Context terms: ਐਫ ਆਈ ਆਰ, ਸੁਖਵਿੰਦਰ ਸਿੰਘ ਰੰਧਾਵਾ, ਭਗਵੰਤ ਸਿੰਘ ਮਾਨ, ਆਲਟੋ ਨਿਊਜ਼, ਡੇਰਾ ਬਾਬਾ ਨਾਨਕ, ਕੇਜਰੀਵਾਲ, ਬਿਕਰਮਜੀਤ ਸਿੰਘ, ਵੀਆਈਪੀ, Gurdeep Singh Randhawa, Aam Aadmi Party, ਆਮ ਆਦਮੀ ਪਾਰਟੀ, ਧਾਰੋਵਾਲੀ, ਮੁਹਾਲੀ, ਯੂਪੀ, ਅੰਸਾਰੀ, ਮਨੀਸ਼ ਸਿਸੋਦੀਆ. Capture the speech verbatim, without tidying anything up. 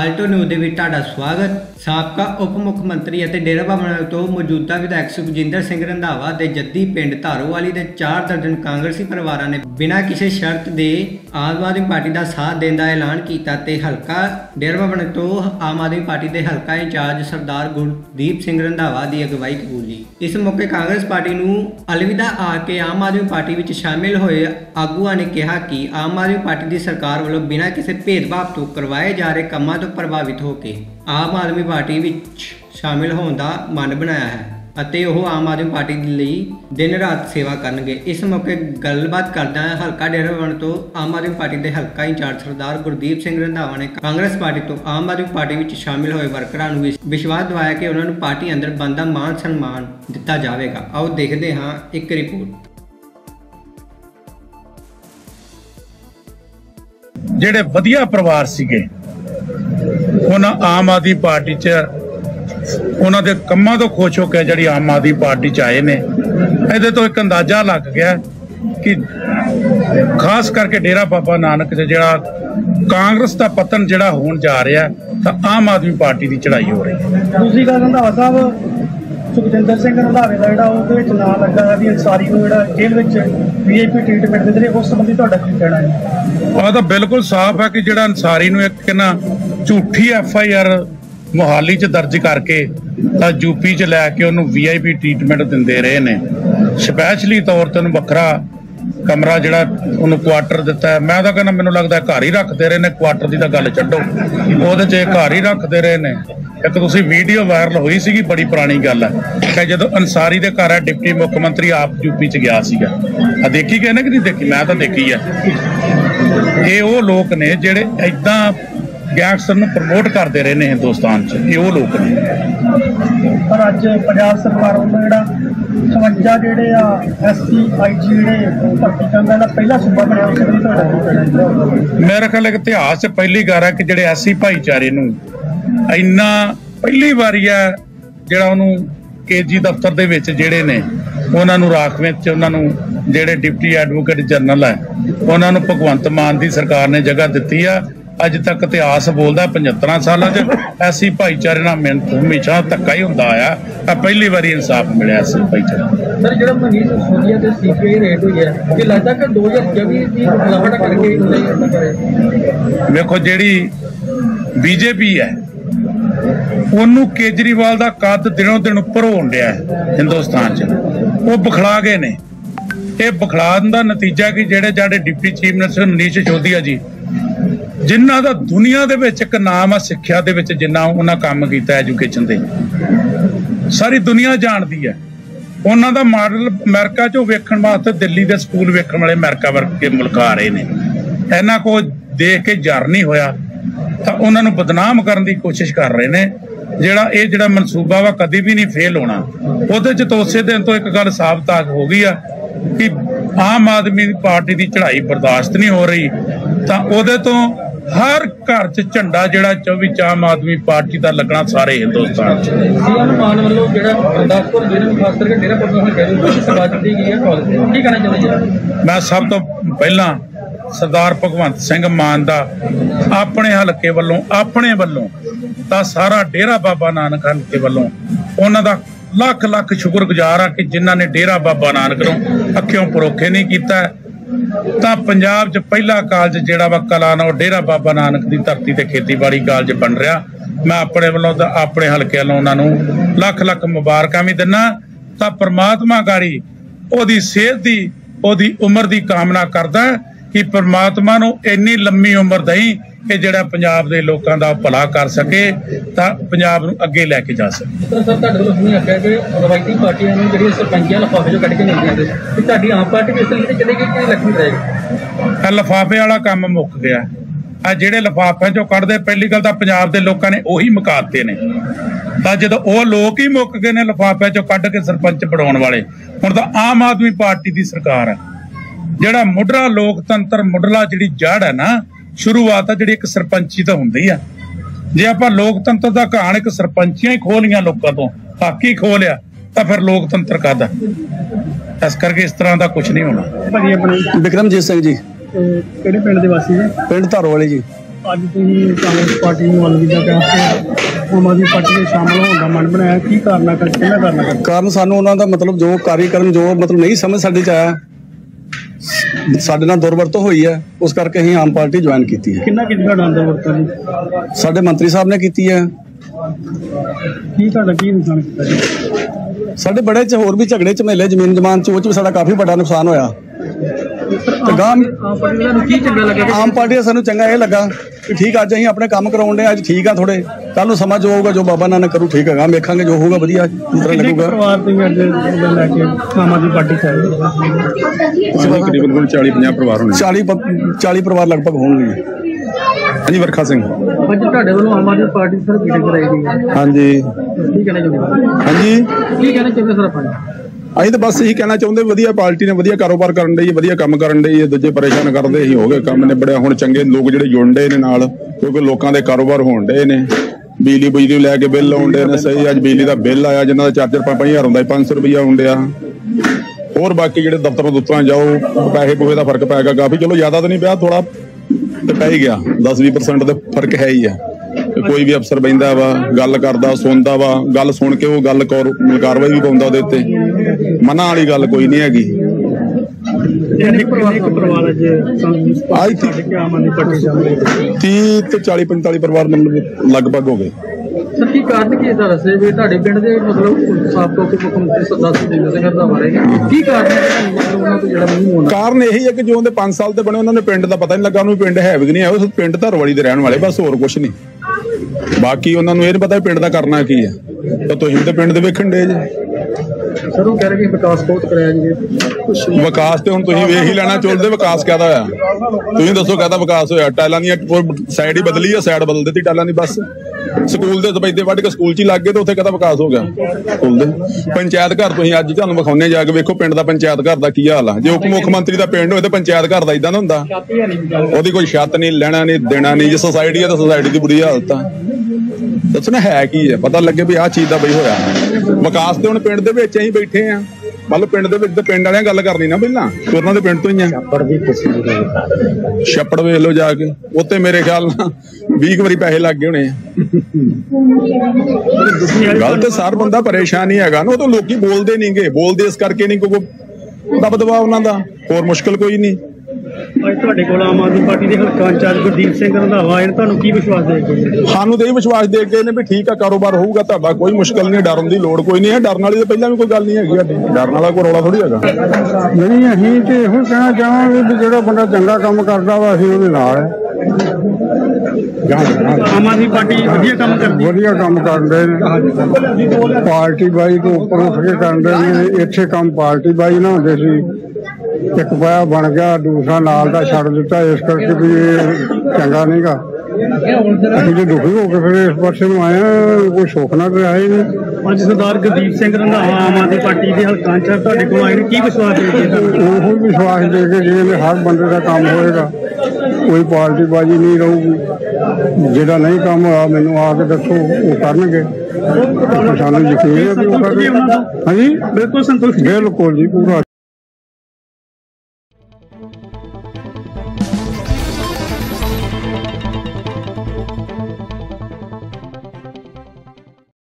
ਆਲਟੋ ਨਿਊਜ਼ ਦੇ ਵਿੱਚ ਤੁਹਾਡਾ ਸਵਾਗਤ। ਸਾਬਕਾ ਉਪ ਮੁੱਖ ਮੰਤਰੀ ਅਤੇ ਡੇਰਾ ਬਾਬਾ ਨਾਨਕ ਤੋਂ ਮੌਜੂਦਾ ਵਿਧਾਇਕ ਸੁਖਵਿੰਦਰ ਸਿੰਘ ਰੰਧਾਵਾ ਦੇ ਜੱਦੀ ਪਿੰਡ ਧਾਰੋਵਾਲੀ ਦੇ ਚਾਰ ਦਰਜਨ ਕਾਂਗਰਸੀ ਪਰਿਵਾਰਾਂ ਨੇ ਬਿਨਾਂ ਕਿਸੇ ਸ਼ਰਤ ਦੇ ਆਮ ਆਦਮੀ ਪਾਰਟੀ ਦਾ ਸਾਥ ਦੇਣ ਦਾ ਐਲਾਨ ਕੀਤਾ ਤੇ ਹਲਕਾ ਡੇਰਾ ਬਾਬਾ ਨਾਨਕ ਤੋਂ ਆਮ ਆਦਮੀ ਪਾਰਟੀ ਦੇ ਹਲਕਾ ਇੰਚਾਰਜ ਸਰਦਾਰ ਗੁਰਦੀਪ ਸਿੰਘ ਰੰਧਾਵਾ ਦੀ ਅਗਵਾਈ ਕਬੂਲੀ। ਇਸ ਮੌਕੇ ਕਾਂਗਰਸ ਪਾਰਟੀ ਨੂੰ ਅਲਵਿਦਾ ਆ ਕੇ ਆਮ ਆਦਮੀ ਪਾਰਟੀ ਵਿੱਚ ਸ਼ਾਮਿਲ ਹੋਏ ਆਗੂਆਂ ਨੇ ਕਿਹਾ ਕਿ ਆਮ ਆਦਮੀ ਪਾਰਟੀ ਦੀ ਸਰਕਾਰ ਵੱਲੋਂ ਬਿਨਾਂ ਕਿਸੇ ਭੇਦਭਾਵ ਤੋਂ ਕਰਵਾਏ जा रहे ਕੰਮਾਂ ਤੋਂ ਪ੍ਰਭਾਵਿਤ ਹੋ ਕੇ ਆਮ ਆਦਮੀ ਪਾਰਟੀ ਵਿੱਚ ਸ਼ਾਮਿਲ ਹੋਣ ਦਾ ਮਨ ਬਣਾਇਆ ਹੈ ਅਤੇ ਉਹ ਆਮ ਆਦਮੀ ਪਾਰਟੀ ਲਈ ਦਿਨ ਰਾਤ ਸੇਵਾ ਕਰਨਗੇ। ਇਸ ਮੌਕੇ ਗੱਲਬਾਤ ਕਰਦਿਆਂ ਹਲਕਾ ਡੇਰਾ ਬਾਬਾ ਨਾਨਕ ਤੋਂ ਆਮ ਆਦਮੀ ਪਾਰਟੀ ਦੇ ਹਲਕਾ ਇੰਚਾਰਜ ਸਰਦਾਰ ਗੁਰਦੀਪ ਸਿੰਘ ਰੰਧਾਵਾ ਨੇ ਕਾਂਗਰਸ ਪਾਰਟੀ ਤੋਂ ਆਮ ਆਦਮੀ ਪਾਰਟੀ ਵਿੱਚ ਸ਼ਾਮਿਲ ਹੋਏ ਵਰਕਰਾਂ ਨੂੰ ਵਿਸ਼ਵਾਸ ਦਿਵਾਇਆ ਕਿ ਉਹਨਾਂ ਨੂੰ ਪਾਰਟੀ ਅੰਦਰ ਬਣਦਾ ਮਾਣ ਸਨਮਾਨ ਦਿੱਤਾ ਜਾਵੇਗਾ। ਆਓ ਦੇਖਦੇ ਹਾਂ ਇੱਕ ਰਿਪੋਰਟ। ਜਿਹੜੇ ਵਧੀਆ ਪਰਿਵਾਰ ਸੀਗੇ ਉਹਨਾਂ ਆਮ ਆਦਮੀ ਪਾਰਟੀ 'ਚ ਉਹਨਾਂ ਦੇ ਕੰਮਾਂ ਤੋਂ ਖੁਸ਼ ਹੋ ਕੇ ਜਿਹੜੀ ਆਮ ਆਦਮੀ ਪਾਰਟੀ 'ਚ ਆਏ ਨੇ, ਇਹਦੇ ਤੋਂ ਇੱਕ ਅੰਦਾਜ਼ਾ ਲੱਗ ਗਿਆ ਕਿ ਖਾਸ ਕਰਕੇ ਡੇਰਾ ਬਾਬਾ ਨਾਨਕ 'ਚ ਜਿਹੜਾ ਕਾਂਗਰਸ ਦਾ ਪਤਨ ਜਿਹੜਾ ਹੋਣ ਜਾ ਰਿਹਾ ਤਾਂ ਆਮ ਆਦਮੀ ਪਾਰਟੀ ਦੀ ਚੜ੍ਹਾਈ ਹੋ ਰਹੀ ਹੈ। ਦੂਸਰੀ ਗੱਲ, ਰੰਧਾਵਾ ਸਾਹਿਬ ਸੁਖਵਿੰਦਰ ਸਿੰਘ ਰੰਧਾਵੇ ਦਾ ਜਿਹੜਾ ਉਹਦੇ ਵਿੱਚ ਨਾਂ ਲੱਗਾ ਵੀ ਅੰਸਾਰੀ ਨੂੰ ਜਿਹੜਾ ਜੇਲ੍ਹ ਵਿੱਚ ਵੀਆਈਪੀ ਟ੍ਰੀਟਮੈਂਟ ਦਿੰਦੇ ਨੇ, ਉਸ ਸੰਬੰਧੀ ਤੁਹਾਡਾ ਕੀ ਕਹਿਣਾ ਹੈ? ਆਹ ਤਾਂ ਬਿਲਕੁਲ ਸਾਫ਼ ਹੈ ਕਿ ਜਿਹੜਾ ਅੰਸਾਰੀ ਨੂੰ ਇੱਕ ਕਿੰਨਾ ਝੂਠੀ ਐਫ ਆਈ ਆਰ ਮੁਹਾਲੀ 'ਚ ਦਰਜ ਕਰਕੇ ਤਾਂ ਯੂਪੀ 'ਚ ਲੈ ਕੇ ਉਹਨੂੰ ਵੀ ਆਈ ਪੀ ਟ੍ਰੀਟਮੈਂਟ ਦਿੰਦੇ ਰਹੇ ਨੇ। ਸਪੈਸ਼ਲੀ ਤੌਰ 'ਤੇ ਉਹਨੂੰ ਵੱਖਰਾ ਕਮਰਾ ਜਿਹੜਾ ਉਹਨੂੰ ਕੁਆਟਰ ਦਿੱਤਾ। ਮੈਂ ਤਾਂ ਕਹਿੰਦਾ ਮੈਨੂੰ ਲੱਗਦਾ ਘਰ ਹੀ ਰੱਖਦੇ ਰਹੇ ਨੇ, ਕੁਆਟਰ ਦੀ ਤਾਂ ਗੱਲ ਛੱਡੋ, ਉਹਦੇ 'ਚ ਘਰ ਹੀ ਰੱਖਦੇ ਰਹੇ ਨੇ। ਇੱਕ ਤੁਸੀਂ ਵੀਡੀਓ ਵਾਇਰਲ ਹੋਈ ਸੀਗੀ, ਬੜੀ ਪੁਰਾਣੀ ਗੱਲ ਹੈ, ਕਿ ਜਦੋਂ ਅੰਸਾਰੀ ਦੇ ਘਰ ਡਿਪਟੀ ਮੁੱਖ ਮੰਤਰੀ ਆਪ ਯੂਪੀ 'ਚ ਗਿਆ ਸੀਗਾ। ਆ ਦੇਖੀ ਗਏ ਨੇ ਕਿ ਨਹੀਂ ਦੇਖੀ? ਮੈਂ ਤਾਂ ਦੇਖੀ ਆ। ਇਹ ਉਹ ਲੋਕ ਨੇ ਜਿਹੜੇ ਇੱਦਾਂ ਗੈਂਗਸਟਰ ਨੂੰ ਪ੍ਰਮੋਟ ਕਰਦੇ ਰਹੇ ਨੇ ਹਿੰਦੁਸਤਾਨ 'ਚ, ਇਹ ਉਹ ਲੋਕ ਨੇ। ਪਰ ਅੱਜ ਪੰਜਾਬ ਸਰਕਾਰ ਵੱਲੋਂ ਜਿਹੜਾ ਸਵੰਜਾ ਜਿਹੜੇ ਆ ਐਸਸੀ ਆਈਜੀ ਜਿਹੜੇ ਭਰਤੀ ਕਰਨ ਦਾ ਪਹਿਲਾ ਸੂਬਾ ਬਣਿਆ, ਮੇਰੇ ਖਿਆਲ ਇੱਕ ਇਤਿਹਾਸ 'ਚ ਪਹਿਲੀ ਗੱਲ ਹੈ ਕਿ ਜਿਹੜੇ ਐਸਸੀ ਭਾਈਚਾਰੇ ਨੂੰ ਇੰਨਾ ਪਹਿਲੀ ਵਾਰੀ ਆ ਜਿਹੜਾ ਉਹਨੂੰ ਕੇਜੀ ਦਫ਼ਤਰ ਦੇ ਵਿੱਚ ਜਿਹੜੇ ਨੇ ਉਹਨਾਂ ਨੂੰ ਰਾਖਵੇਂ 'ਚ ਉਹਨਾਂ ਨੂੰ ਜਿਹੜੇ ਡਿਪਟੀ ਐਡਵੋਕੇਟ ਜਨਰਲ ਹੈ ਉਹਨਾਂ ਨੂੰ ਭਗਵੰਤ ਮਾਨ ਦੀ ਸਰਕਾਰ ਨੇ ਜਗ੍ਹਾ ਦਿੱਤੀ ਆ। ਅੱਜ ਤੱਕ ਇਤਿਹਾਸ ਬੋਲਦਾ ਪਝੱਤਰਾਂ ਸਾਲਾਂ 'ਚ ਐਸੀ ਭਾਈਚਾਰੇ ਨਾਲ ਮਿਹਨਤ ਹਮੇਸ਼ਾ ਧੱਕਾ ਹੀ ਹੁੰਦਾ ਆਇਆ। ਤਾਂ ਪਹਿਲੀ ਵਾਰੀ ਇਨਸਾਫ ਮਿਲਿਆ ਐਸੀ ਭਾਈਚਾਰੇ। ਸਰ, ਜਿਹੜਾ ਮਨੀਸ਼ ਸਿਸੋਦੀਆ ਤੇ ਸੀਪੀਆਈ ਰੇਟ ਹੋਈ ਹੈ, ਕਿ ਲੱਗਦਾ ਕਿ ਦੋ ਹਜ਼ਾਰ ਚੌਵੀ ਦੀ ਮਿਲਾਵਟ ਕਰਕੇ ਹੁੰਦਾ ਕਰੇ। ਵੇਖੋ, ਜਿਹੜੀ ਬੀਜੇਪੀ ਹੈ ਉਹਨੂੰ ਕੇਜਰੀਵਾਲ ਦਾ ਕੱਦ ਦਿਨੋਂ ਦਿਨ ਉੱਪਰ ਹੋਣ ਡਿਆ ਹਿੰਦੁਸਤਾਨ 'ਚ। ਉਹ ਬਖਲਾ ਗਏ ਨੇ। ਇਹ ਬਖਲਾਣ ਦਾ ਨਤੀਜਾ ਕਿ ਜਿਹੜੇ ਸਾਡੇ deputy chief minister ਮਨੀਸ਼ ਸਿਸੋਦੀਆ ji, ਜਿਨ੍ਹਾਂ ਦਾ ਦੁਨੀਆ ਦੇ ਵਿੱਚ ਇੱਕ ਨਾਮ ਆ ਸਿੱਖਿਆ ਦੇ ਵਿੱਚ, ਜਿੰਨਾ ਉਹਨਾਂ ਕੰਮ ਕੀਤਾ ਐਜੂਕੇਸ਼ਨ ਤੇ, ਸਾਰੀ ਦੁਨੀਆ ਜਾਣਦੀ ਹੈ। ਉਹਨਾਂ ਦਾ ਮਾਡਲ ਅਮਰੀਕਾ 'ਚੋਂ ਵੇਖਣ ਵਾਸਤੇ ਦਿੱਲੀ ਦੇ ਸਕੂਲ ਵੇਖਣ ਵਾਲੇ ਅਮਰੀਕਾ ਵਰਗੇ ਮੁਲਕ ਆ ਰਹੇ ਨੇ। ਇਹਨਾਂ ਕੋਲ ਦੇਖ ਕੇ ਜਰ ਨਹੀਂ ਹੋਇਆ ਤਾਂ ਉਹਨਾਂ ਨੂੰ ਬਦਨਾਮ ਕਰਨ ਦੀ ਕੋਸ਼ਿਸ਼ ਕਰ ਰਹੇ ਨੇ। ਜਿਹੜਾ ਇਹ ਜਿਹੜਾ ਮਨਸੂਬਾ ਵਾ ਕਦੀ ਵੀ ਨਹੀਂ ਫੇਲ ਹੋਣਾ। ਉਹਦੇ 'ਚ ਤਾਂ ਉਸੇ ਦਿਨ ਤੋਂ ਇੱਕ ਗੱਲ ਸਾਬਤ ਹੋ ਗਈ ਆ ਕਿ ਆਮ ਆਦਮੀ ਪਾਰਟੀ ਦੀ ਚੜ੍ਹਾਈ ਬਰਦਾਸ਼ਤ ਨਹੀਂ ਹੋ ਰਹੀ। ਤਾਂ ਉਹਦੇ ਤੋਂ ਹਰ ਘਰ 'ਚ ਝੰਡਾ ਜਿਹੜਾ ਚੌਵੀ ਆਮ ਆਦਮੀ ਪਾਰਟੀ ਦਾ ਲੱਗਣਾ ਸਾਰੇ ਹਿੰਦੁਸਤਾਨ 'ਚ। ਮੈਂ ਸਭ ਤੋਂ ਪਹਿਲਾਂ ਸਰਦਾਰ ਭਗਵੰਤ ਸਿੰਘ ਮਾਨ ਦਾ ਆਪਣੇ ਹਲਕੇ ਵੱਲੋਂ ਆਪਣੇ ਵੱਲੋਂ ਤਾਂ ਸਾਰਾ ਡੇਰਾ ਬਾਬਾ ਨਾਨਕ ਹਲਕੇ ਵੱਲੋਂ ਉਹਨਾਂ ਦਾ ਲੱਖ ਲੱਖ ਸ਼ੁਕਰਗੁਜ਼ਾਰ ਆ ਕਿ ਜਿਨ੍ਹਾਂ ਨੇ ਡੇਰਾ ਬਾਬਾ ਨਾਨਕ ਨੂੰ ਅੱਖਿਓਂ ਪਰੋਖੇ ਨਹੀਂ ਕੀਤਾ। ਤਾਂ ਪੰਜਾਬ 'ਚ ਪਹਿਲਾ ਕਾਲਜ ਜਿਹੜਾ ਵਾ ਕਲਾਂ ਉਹ ਡੇਰਾ ਬਾਬਾ ਨਾਨਕ ਦੀ ਧਰਤੀ ਤੇ ਖੇਤੀਬਾੜੀ ਕਾਲਜ ਬਣ ਰਿਹਾ। ਮੈਂ ਆਪਣੇ ਵੱਲੋਂ ਤਾਂ ਆਪਣੇ ਹਲਕੇ ਵੱਲੋਂ ਉਹਨਾਂ ਨੂੰ ਲੱਖ ਲੱਖ ਮੁਬਾਰਕਾਂ ਵੀ ਦਿੰਦਾ। ਤਾਂ ਪਰਮਾਤਮਾ ਕਾਰੀ ਉਹਦੀ ਸਿਹਤ ਦੀ ਉਹਦੀ ਉਮਰ ਦੀ ਕਾਮਨਾ ਕਰਦਾ ਕਿ ਪਰਮਾਤਮਾ ਨੂੰ ਇੰਨੀ ਲੰਮੀ ਉਮਰ ਦੇਈ ਕਿ ਜਿਹੜਾ ਪੰਜਾਬ ਦੇ ਲੋਕਾਂ ਦਾ ਭਲਾ ਕਰ ਸਕੇ ਤਾਂ ਪੰਜਾਬ ਨੂੰ ਅੱਗੇ ਲੈ ਕੇ ਜਾ ਸਕੇ। ਸਰ, ਤੁਹਾਡੇ ਵੱਲੋਂ ਸੁਣਿਆ ਗਿਆ ਕਿ ਰਵਾਇਤੀ ਪਾਰਟੀਆਂ ਨੂੰ ਜਿਹੜੀਆਂ ਸਰਪੰਚੀਆਂ ਲਿਫਾਫੇ 'ਚੋਂ ਕੱਢ ਕੇ ਨਹੀਂ ਜਾਂਦੇ, ਕਿ ਤੁਹਾਡੀ ਆਮ ਪਾਰਟੀ ਵੀ ਇਸ ਲਈ ਚਲੇ ਗਈ ਕਿ ਲੱਗੀ ਰਹੇਗੀ? ਲਿਫਾਫੇ ਵਾਲਾ ਕੰਮ ਮੁੱਕ ਗਿਆ। ਆ ਜਿਹੜੇ ਲਿਫਾਫਿਆਂ 'ਚੋਂ ਕੱਢਦੇ, ਪਹਿਲੀ ਗੱਲ ਤਾਂ ਪੰਜਾਬ ਦੇ ਲੋਕਾਂ ਨੇ ਉਹੀ ਮੁਕਾ ਦਿੱਤੇ ਨੇ। ਤਾਂ ਜਦੋਂ ਉਹ ਲੋਕ ਹੀ ਮੁੱਕ ਗਏ ਨੇ ਲਿਫਾਫਿਆਂ 'ਚੋਂ ਕੱਢ ਕੇ ਸਰਪੰਚ ਬਣਾਉਣ ਵਾਲੇ, ਹੁਣ ਤਾਂ ਆਮ ਆਦਮੀ ਪਾਰਟੀ ਦੀ ਸਰਕਾਰ ਹੈ। ਜਿਹੜਾ ਮੁੱਢਲਾ ਲੋਕਤੰਤਰ ਮੁੱਢਲਾ ਜਿਹੜੀ ਜੜ੍ਹ ਹੈ ਨਾ, ਸ਼ੁਰੂਆਤ ਆ ਜਿਹੜੀ ਇੱਕ ਸਰਪੰਚੀ ਤਾਂ ਹੁੰਦੀ ਆ। ਜੇ ਆਪਾਂ ਲੋਕਤੰਤਰ ਦਾ ਕਹਾਣ ਇੱਕ ਸਰਪੰਚੀਆਂ ਹੀ ਖੋਹ ਲਈਆਂ ਲੋਕਾਂ ਤੋਂ, ਹੱਕ ਹੀ ਖੋਹ ਲਿਆ, ਤਾਂ ਫਿਰ ਲੋਕਤੰਤਰ ਕਾਹਦਾ? ਇਸ ਕਰਕੇ ਇਸ ਤਰ੍ਹਾਂ ਦਾ ਕੁਝ ਨਹੀਂ ਹੋਣਾ। ਬਿਕਰਮਜੀਤ ਸਿੰਘ ਜੀ ਕਿਹੜੇ ਪਿੰਡ ਦੇ ਵਾਸੀ ਜੀ? ਪਿੰਡ ਧਾਰੋਵਾਲੀ ਜੀ। आज तुम कांग्रेस पार्टी अलविदा कहते आम आदमी पार्टी में शामिल होने का मन बनाया की कारण करके ना करना करके कारण सानू उन्हां दा मतलब जो कार्यक्रम जो मतलब नहीं समझ साडे च आया साढ़े नाल दुरवरतों हुई है उस करके ही आम पार्टी ज्वाइन की है। कितना कितना दुरवरतों साढ़े मंत्री साहब ने की है साढ़े बड़े च होर भी झगड़े झमेले जमीन जमान च उस च काफ़ी बड़ा नुकसान होया। आम पार्टी सानू चंगा यह लगा कि ठीक अज अं अपने काम कराने अज ठीक है थोड़े कल समा जो होगा जो बाबा नानक करू ठीक है वेखा जो होगा वधिया लगेगा। तकरीबन चाली पचास परिवार होने चाली चाली परिवार लगभग होंगे। हाँ जी वरखा सिंह आम आदमी पार्टी हाँ जी हाँ जी अं तो बस यही कहना चाहते वधिया पार्टी ने वधिया कारोबार करन दी वधिया काम करन दी दूजे परेशान करते ही हो गए काम ने बड़े हुण चंगे लोग जिहड़े जुड़ रहे ने नाल क्योंकि लोगों के कारोबार होण डे ने बिजली बिजली लैके बिल आउंदे ने सही अज बिजली का बिल आया जिन्हां दा चार्जर पाँच हज़ार आउंदा पाँच सौ रुपया आउंदे आ होर बाकी जिहड़े दफ्तरां दुफ्तरां जाओ पैसे पूहे का फर्क पै गया काफ़ी चलो ज़्यादा तो नहीं पिया थोड़ा तो पै ही गया दस बीस परसेंट तो फर्क है ही है। कोई भी अफसर बहिंदा वा गल करदा सुनदा वा गल सुन के वो गल कार्रवाई भी पाउंदा उहदे उत्ते मना वाली गल कोई नहीं हैगी। तीस तो चाली पंताली परिवार लगभग हो गए। कारण यही है कि जो पांच साल बने उन्होंने पिंड का पता नहीं लगा पिंड है भी नहीं है उस पिंड धरवाली के रहने वाले बस होर कुछ नहीं बाकी उन्होंने यह नहीं पता पिंड का करना की है तो तुसीं तो पिंड वेखण डे जे विकास बहुत कराया विकास तो हम वे ही लेना चाहते विकास कहता होया दसो कहता विकास होया टाइलों की साइड ही बदली है साइड बदल दी टाइलों की बस स्कूल के दबैदे वढ़ के स्कूल च ही लग गए तो उत्थे कहता विकास हो गया। स्कूल पंचायत घर तुसीं अज तुहानूं विखाउणे जाके वेखो पिंड दा पंचायत घर दा की हाल है जो मुख मंत्री दा पिंड होए ते पंचायत घर दा इदां दा हुंदा ओहदी कोई छत नहीं लैणा नहीं देना नहीं जे सोसाइटी है तो सोसाइटी दी बुरी हालत है दसना है की है पता लगे भी आह चीज़ दा बई होया विकास ते हुण पिंड दे विच असीं बैठे आ मतलब पिंड दे विच ते पिंड वालियां गल करनी ना पहिलां उहनां दे पिंड तो ही आ छप्पड़ वेख लो जाके उत्ते मेरे ख्याल नाल बीस वारी पैसे लग गए होणे गल तो सार बंदा परेशान ही है ना तो लोग बोलते नहीं गे बोलते इस करके नहीं क्योंकि दब दबा उन्होंने होर मुश्किल कोई नहीं। आम आदमी पार्टी के हल्का इंचार्ज गुरदीप सिंह रंधावा की विश्वास दे सानू तो यही विश्वास दे गए ने भी ठीक है कारोबार होगा तुहाडा कोई मुश्किल नहीं डरन की लोड़ कोई नहीं है डरन वाली तो पहले भी कोई गल नहीं है डरन वाला कोई रौला थोड़ी है नहीं असीं तो इहो कहना चाहांगे भी जो बंदा चंगा काम करता वा असीं उहदे नाल आम आदमी पार्टी वधिया काम करदी वधिया काम कर रहे हैं पार्टी बाई तो उपर उठ के कर रहे हैं इत्थे काम पार्टी बाई ना होंदे सी एक पाया बन गया दूसरा नाल दा छड़ दिता इस करके भी चंगा नहीं गा असीं जो दुखी हो के फिर इस पासे नूं आए कोई सुख ना पिया ही नहीं। अज सरदार गुरदीप सिंह रंधावा आम आदमी पार्टी के हल्कां च तुहाडे कोल आए की विश्वास दे ओहो विश्वास दे के जिवें हर बंदे दा काम होएगा कोई पार्टीबाजी नहीं रहूगी जेड़ा नहीं काम होया मैनू आके दसो वो करनगे सानू यकीन है कि हाँ जी बिल्कुल संतुष्ट बिल्कुल जी पूरा।